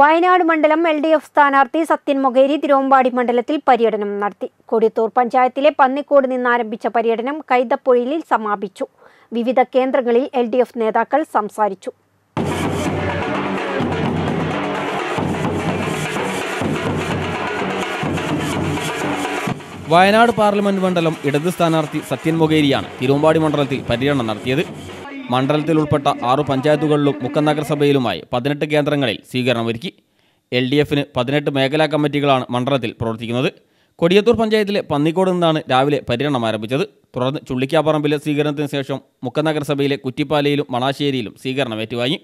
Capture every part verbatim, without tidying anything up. വയനാട് മണ്ഡലം L D F സ്ഥാനാർത്ഥി സത്യൻ മൊകേരി തിരുവമ്പാടി മണ്ഡലത്തിൽ പര്യടനം നടത്തി. കൊടിത്തൂർ പഞ്ചായത്തിലെ പന്നിക്കോട് നിന്നാരംഭിച്ച പര്യടനം കൈതപ്പൊഴിയിൽ സമാപിച്ചു. വിവിധ കേന്ദ്രങ്ങളിൽ എൽ ഡി എഫ് നേതാക്കൾ സംസാരിച്ചു. വയനാട് പാർലമെന്റ് മണ്ഡലം ഇടത് സ്ഥാനാർത്ഥി സത്യൻ മൊകേരിയാണ് തിരുവമ്പാടി മണ്ഡലത്തിൽ പര്യടനം നടത്തിയത്. മണ്ഡലത്തിൽ ഉൾപ്പെട്ട ആറു പഞ്ചായത്തുകളിലും മുക്കം നഗരസഭയിലുമായി പതിനെട്ട് കേന്ദ്രങ്ങളിൽ സ്വീകരണമൊരുക്കി. എൽ ഡി എഫിന് പതിനെട്ട് മേഖലാ കമ്മിറ്റികളാണ് മണ്ഡലത്തിൽ പ്രവർത്തിക്കുന്നത്. കൊടിയത്തൂർ പഞ്ചായത്തിലെ പന്നിക്കോട് നിന്നാണ് രാവിലെ പര്യടനം ആരംഭിച്ചത്. തുടർന്ന് ചുള്ളിക്കാപ്പറമ്പിലെ സ്വീകരണത്തിന് ശേഷം മുക്കം നഗരസഭയിലെ കുറ്റിപ്പാലയിലും മണാശ്ശേരിയിലും സ്വീകരണം ഏറ്റുവാങ്ങി.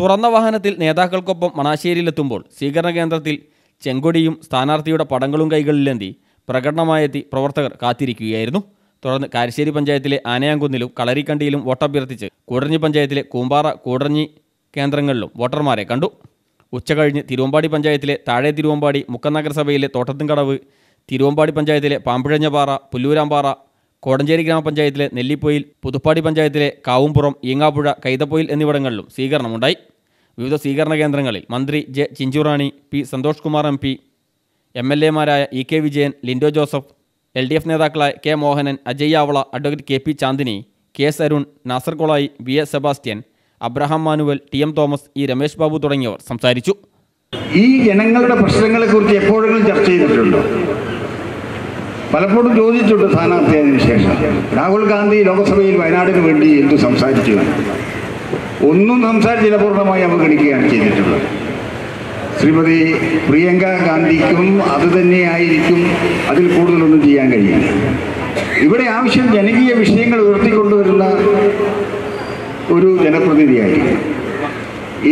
തുറന്ന വാഹനത്തിൽ നേതാക്കൾക്കൊപ്പം മണാശ്ശേരിയിലെത്തുമ്പോൾ സ്വീകരണ കേന്ദ്രത്തിൽ ചെങ്കൊടിയും സ്ഥാനാർത്ഥിയുടെ പടങ്ങളും കൈകളിലെന്തി പ്രകടനമായെത്തി പ്രവർത്തകർ കാത്തിരിക്കുകയായിരുന്നു. തുടർന്ന് കാരശ്ശേരി പഞ്ചായത്തിലെ ആനയാംകുന്നിലും കളരിക്കണ്ടിയിലും വോട്ടഭ്യർത്ഥിച്ച് കൂടഞ്ഞി പഞ്ചായത്തിലെ കൂമ്പാറ കൂടഞ്ഞി കേന്ദ്രങ്ങളിലും വോട്ടർമാരെ കണ്ടു. ഉച്ചകഴിഞ്ഞ് തിരുവമ്പാടി പഞ്ചായത്തിലെ താഴെ തിരുവമ്പാടി, മുക്കം നഗരസഭയിലെ തോട്ടത്തുംകടവ്, തിരുവമ്പാടി പഞ്ചായത്തിലെ പാമ്പിഴഞ്ഞപാറ, പുല്ലൂരാമ്പാറ, കോടഞ്ചേരി ഗ്രാമപഞ്ചായത്തിലെ നെല്ലിപ്പൊയിൽ, പുതുപ്പാടി പഞ്ചായത്തിലെ കാവുംപുറം, ഈങ്ങാപ്പുഴ, കൈതപ്പൊയിൽ എന്നിവിടങ്ങളിലും സ്വീകരണമുണ്ടായി. വിവിധ സ്വീകരണ കേന്ദ്രങ്ങളിൽ മന്ത്രി J Chinchurani, P Santhosh Kumar M P, M L എമാരായ E K Vijayan, Lindo Joseph, L D F നേതാക്കളായ K Mohanan, Ajay Avala, advocate K P Chandini, K S Arun, Nasar Kolayi, V S Sebastian, Abraham Manuel, T M Thomas, E Ramesh Babu തുടങ്ങിയവർ സംസാരിച്ചു. ഈ ജനങ്ങളുടെ പ്രശ്നങ്ങളെക്കുറിച്ച് എപ്പോഴെങ്കിലും ചർച്ച ചെയ്തിട്ടുണ്ടോ? പലപ്പോഴും ചോദിച്ചിട്ടുണ്ട്. സ്ഥാനാർത്ഥിയായതിനു ശേഷം രാഹുൽ ഗാന്ധി ലോക്സഭയിൽ വയനാടിന് വേണ്ടി എന്തു സംസാരിച്ചു? ഒന്നും സംസാരിച്ചില്ല, പൂർണ്ണമായി അവഗണിക്കുകയാണ് ചെയ്തിട്ടുള്ളത്. ശ്രീമതി പ്രിയങ്ക ഗാന്ധിക്കും അത് തന്നെയായിരിക്കും, അതിൽ കൂടുതലൊന്നും ചെയ്യാൻ കഴിയില്ല. ഇവിടെ ആവശ്യം ജനകീയ വിഷയങ്ങൾ ഉയർത്തിക്കൊണ്ടുവരുന്ന ഒരു ജനപ്രതിനിധിയായിരിക്കും.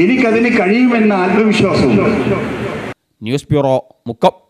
എനിക്കതിന് കഴിയുമെന്ന ആത്മവിശ്വാസമുണ്ട്. News bureau, Mukkam.